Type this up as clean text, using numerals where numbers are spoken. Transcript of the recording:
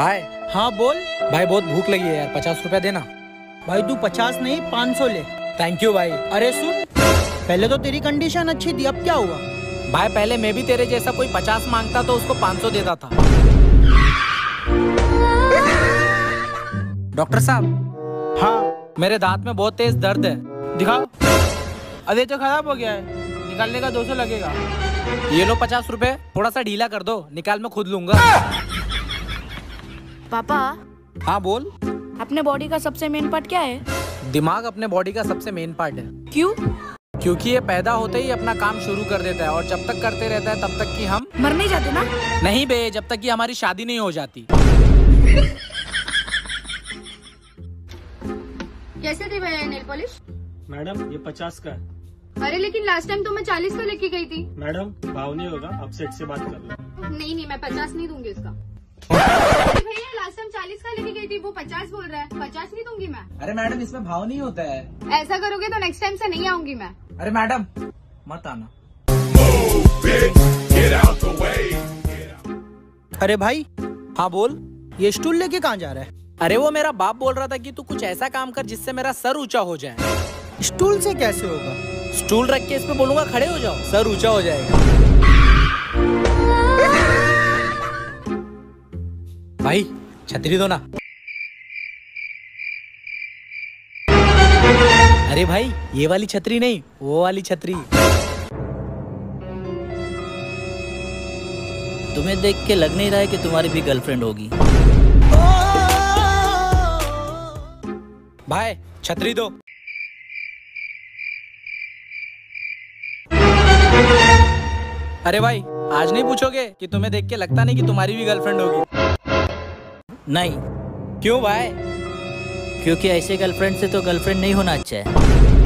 भाई। हाँ बोल भाई, बहुत भूख लगी है यार, 50 रुपया देना भाई। तू 50 नहीं 500 ले। थैंक यू भाई। अरे सुन, पहले तो तेरी कंडीशन अच्छी थी, अब क्या हुआ भाई? पहले मैं भी तेरे जैसा कोई 50 मांगता तो उसको 500 देता था। डॉक्टर साहब। हाँ, मेरे दांत में बहुत तेज दर्द है, दिखाओ। अरे तो खराब हो गया है, निकालने का 200 लगेगा। ये लो 50 रुपए, थोड़ा सा ढीला कर दो, निकाल मैं खुद लूंगा। पापा। हाँ बोल। अपने बॉडी का सबसे मेन पार्ट क्या है? दिमाग अपने बॉडी का सबसे मेन पार्ट है। क्यों? क्योंकि ये पैदा होते ही अपना काम शुरू कर देता है और जब तक करते रहता है तब तक कि हम मर नहीं जाते ना। नहीं बे, जब तक कि हमारी शादी नहीं हो जाती। कैसे थी भैया नेल पॉलिश? मैडम ये 50 का है। अरे लेकिन लास्ट टाइम तो मैं 40 का लेके गई थी। मैडम भाव नहीं होगा, आप सेठ से बात कर लो। नहीं नहीं, मैं 50 नहीं दूंगी इसका। भैया लास्ट टाइम 40 का लेके गई थी, वो 50 बोल रहा है, 50 नहीं दूंगी मैं। अरे मैडम इसमें भाव नहीं होता है। ऐसा करोगे तो नेक्स्ट टाइम से नहीं आऊंगी मैं। अरे मैडम मत आना। अरे भाई। हाँ बोल। ये स्टूल लेके कहाँ जा रहा है? अरे वो मेरा बाप बोल रहा था कि तू कुछ ऐसा काम कर जिससे मेरा सर ऊंचा हो जाए। स्टूल से कैसे होगा? स्टूल रख के इस पे बोलूंगा खड़े हो जाओ, सर ऊंचा हो जाएगा। भाई छतरी दो ना। अरे भाई ये वाली छतरी नहीं, वो वाली छतरी। तुम्हें देख के लग नहीं रहा है कि तुम्हारी भी गर्लफ्रेंड होगी। भाई छतरी दो। अरे भाई आज नहीं पूछोगे कि तुम्हें देख के लगता नहीं कि तुम्हारी भी गर्लफ्रेंड होगी? नहीं। क्यों भाई? क्योंकि ऐसे गर्लफ्रेंड से तो गर्लफ्रेंड नहीं होना अच्छा है।